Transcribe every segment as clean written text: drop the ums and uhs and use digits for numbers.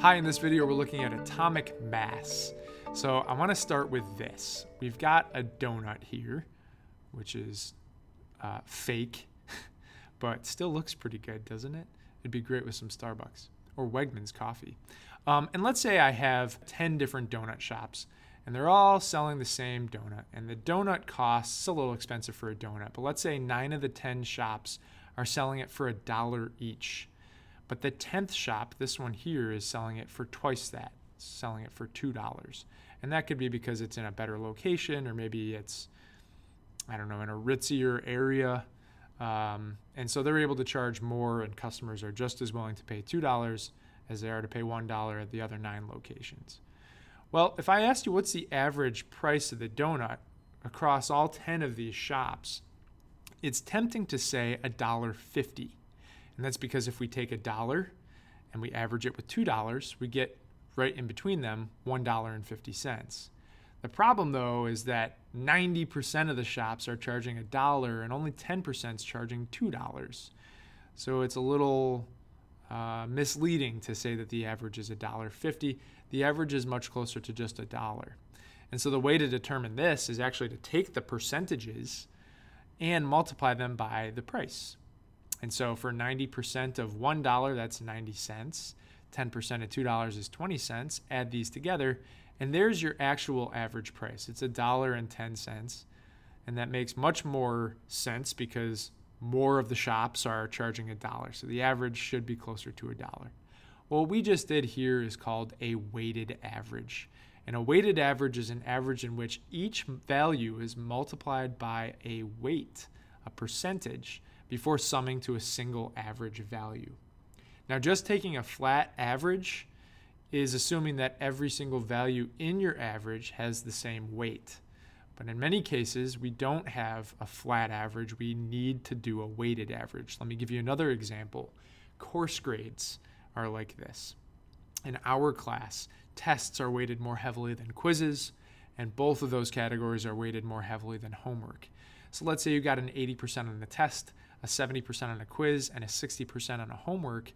Hi, in this video, we're looking at atomic mass. So I want to start with this. We've got a donut here, which is fake, but still looks pretty good, doesn't it? It'd be great with some Starbucks or Wegmans coffee. And let's say I have 10 different donut shops and they're all selling the same donut, and the donut costs a little expensive for a donut, but let's say 9 of the 10 shops are selling it for $1 each. But the 10th shop, this one here, is selling it for twice that. It's selling it for $2. And that could be because it's in a better location, or maybe it's, I don't know, in a ritzier area. And so they're able to charge more, and customers are just as willing to pay $2 as they are to pay $1 at the other 9 locations. Well, if I asked you what's the average price of the donut across all 10 of these shops, it's tempting to say $1.50. And that's because if we take $1 and we average it with $2, we get right in between them $1.50. The problem, though, is that 90% of the shops are charging $1 and only 10% is charging $2. So it's a little misleading to say that the average is $1.50. The average is much closer to just $1. And so the way to determine this is actually to take the percentages and multiply them by the price. And so for 90% of $1, that's 90 cents. 10% of $2 is 20 cents. Add these together, and there's your actual average price. It's $1.10. And that makes much more sense because more of the shops are charging $1. So the average should be closer to $1. Well, what we just did here is called a weighted average. And a weighted average is an average in which each value is multiplied by a weight, a percentage, before summing to a single average value. Now, just taking a flat average is assuming that every single value in your average has the same weight. But in many cases, we don't have a flat average. We need to do a weighted average. Let me give you another example. Course grades are like this. In our class, tests are weighted more heavily than quizzes, and both of those categories are weighted more heavily than homework. So let's say you got an 80% on the test, a 70% on a quiz, and a 60% on a homework.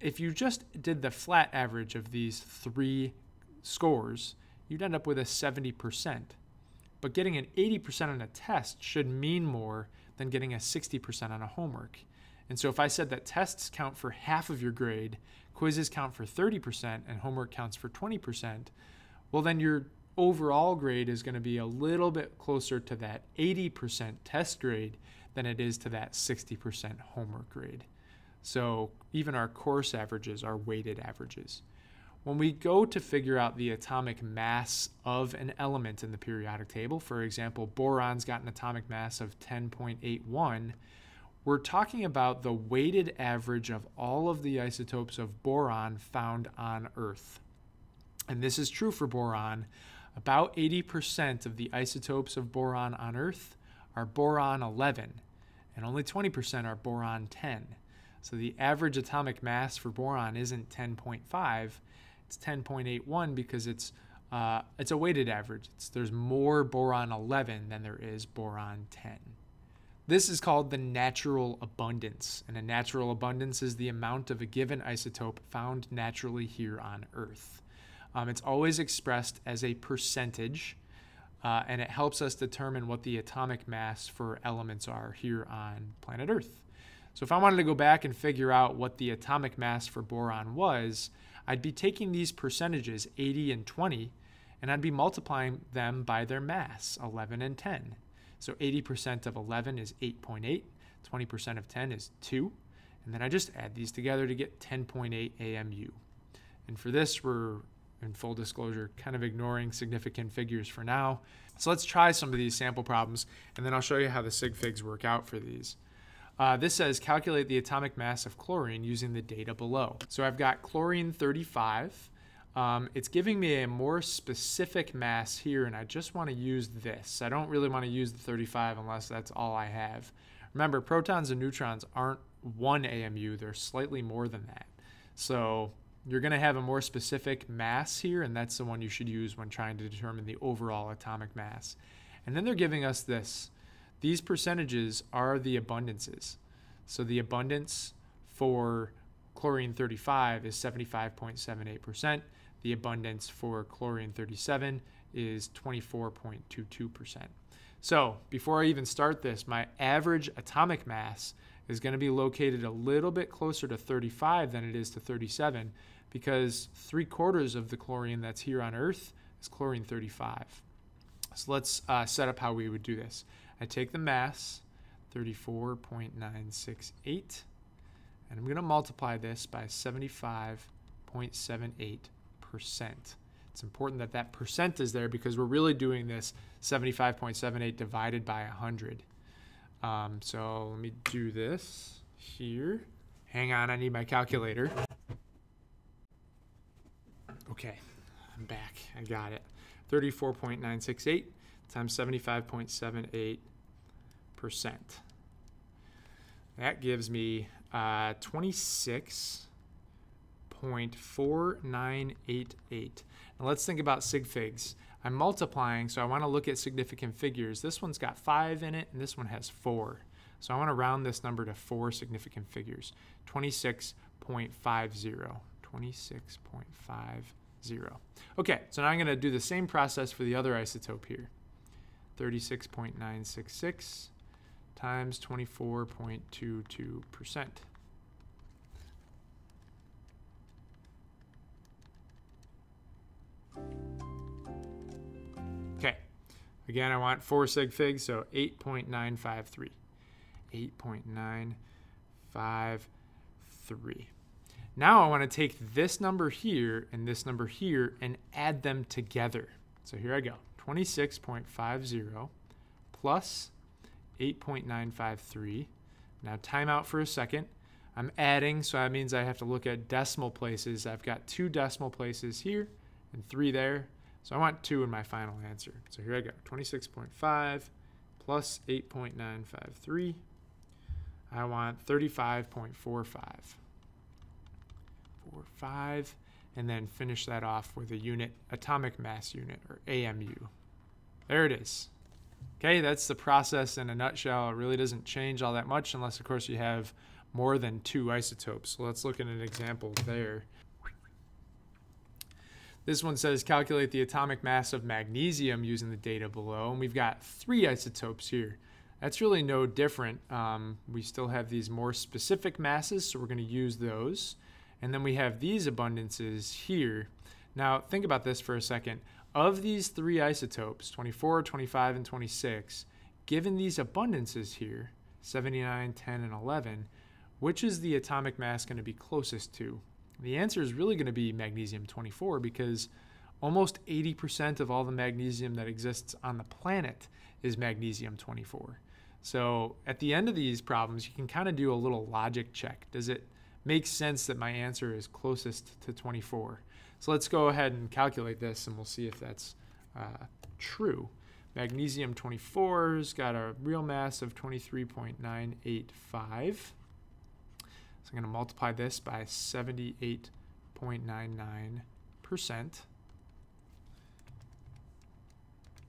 If you just did the flat average of these 3 scores, you'd end up with a 70%. But getting an 80% on a test should mean more than getting a 60% on a homework. And so if I said that tests count for half of your grade, quizzes count for 30%, and homework counts for 20%, well, then your overall grade is going to be a little bit closer to that 80% test grade than it is to that 60% homework grade. So even our course averages are weighted averages. When we go to figure out the atomic mass of an element in the periodic table, for example, boron's got an atomic mass of 10.81, we're talking about the weighted average of all of the isotopes of boron found on Earth. And this is true for boron. About 80% of the isotopes of boron on Earth are boron 11, and only 20% are boron 10. So the average atomic mass for boron isn't 10.5, it's 10.81 because it's a weighted average. There's more boron 11 than there is boron 10. This is called the natural abundance, and a natural abundance is the amount of a given isotope found naturally here on Earth. It's always expressed as a percentage, and it helps us determine what the atomic mass for elements are here on planet Earth. So if I wanted to go back and figure out what the atomic mass for boron was, I'd be taking these percentages, 80 and 20, and I'd be multiplying them by their mass, 11 and 10. So 80% of 11 is 8.8, 20% of 10 is 2, and then I just add these together to get 10.8 AMU. And for this, we're, in full disclosure, kind of ignoring significant figures for now. So let's try some of these sample problems, and then I'll show you how the sig figs work out for these. This says calculate the atomic mass of chlorine using the data below. So I've got chlorine 35. It's giving me a more specific mass here, and I just want to use this. I don't really want to use the 35 unless that's all I have. Remember, protons and neutrons aren't 1 AMU. They're slightly more than that. So you're going to have a more specific mass here, and that's the one you should use when trying to determine the overall atomic mass. And then they're giving us this. These percentages are the abundances. So the abundance for chlorine-35 is 75.78%. The abundance for chlorine-37 is 24.22%. So before I even start this, my average atomic mass is going to be located a little bit closer to 35 than it is to 37, because 3/4 of the chlorine that's here on Earth is chlorine-35. So let's set up how we would do this. I take the mass, 34.968, and I'm going to multiply this by 75.78%. It's important that that percent is there because we're really doing this 75.78 divided by 100. So let me do this here. Hang on, I need my calculator. Okay, I'm back. I got it. 34.968 times 75.78%. That gives me 26.4988. Now let's think about sig figs. I'm multiplying, so I want to look at significant figures. This one's got 5 in it, and this one has 4. So I want to round this number to 4 significant figures. 26.50. 26.50. Okay, so now I'm going to do the same process for the other isotope here. 36.966 times 24.22%. Okay, again, I want 4 sig figs, so 8.953. 8.953. Now I want to take this number here and this number here and add them together. So here I go, 26.50 plus 8.953. Now time out for a second. I'm adding, so that means I have to look at decimal places. I've got 2 decimal places here and 3 there. So I want 2 in my final answer. So here I go, 26.5 plus 8.953. I want 35.45, and then finish that off with a unit, atomic mass unit, or AMU. There it is. Okay, that's the process in a nutshell. It really doesn't change all that much unless, of course, you have more than 2 isotopes. So let's look at an example there. This one says calculate the atomic mass of magnesium using the data below, and we've got 3 isotopes here. That's really no different. We still have these more specific masses, so we're going to use those. And then we have these abundances here. Now think about this for a second. Of these 3 isotopes, 24, 25, and 26, given these abundances here, 79, 10, and 11, which is the atomic mass going to be closest to? The answer is really going to be magnesium-24, because almost 80% of all the magnesium that exists on the planet is magnesium-24. So at the end of these problems, you can kind of do a little logic check. Does it makes sense that my answer is closest to 24. So let's go ahead and calculate this, and we'll see if that's true. Magnesium 24's got a real mass of 23.985. So I'm going to multiply this by 78.99%.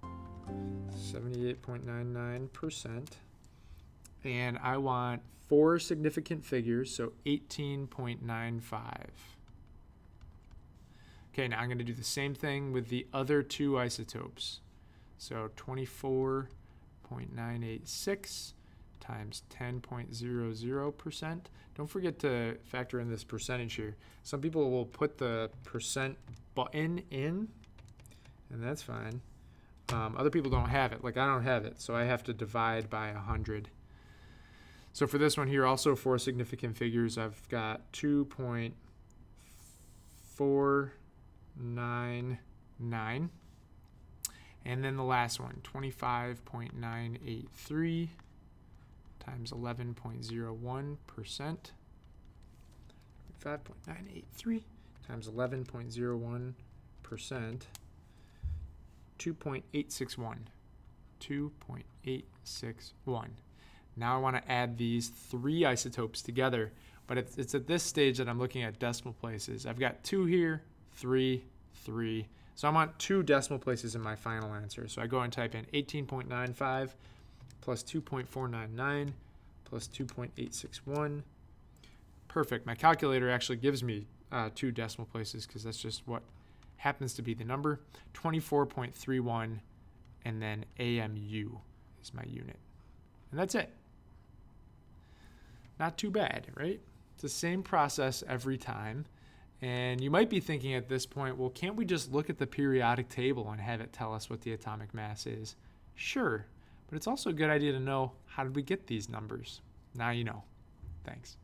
78.99%. And I want 4 significant figures, so 18.95. Okay, now I'm going to do the same thing with the other 2 isotopes. So 24.986 times 10.00%. Don't forget to factor in this percentage here. Some people will put the percent button in, and that's fine. Other people don't have it. Like, I don't have it, so I have to divide by 100. So for this one here, also 4 significant figures. I've got 2.499. And then the last one, 25.983 times 11.01%. 25.983 times 11.01%. 2.861. 2.861. Now I want to add these 3 isotopes together, but it's at this stage that I'm looking at decimal places. I've got 2 here, 3, 3. So I want 2 decimal places in my final answer. So I go and type in 18.95 plus 2.499 plus 2.861 perfect. My calculator actually gives me 2 decimal places because that's just what happens to be the number. 24.31, and then AMU is my unit. And that's it. Not too bad, right? It's the same process every time. And you might be thinking at this point, well, can't we just look at the periodic table and have it tell us what the atomic mass is? Sure, but it's also a good idea to know, how did we get these numbers? Now you know. Thanks.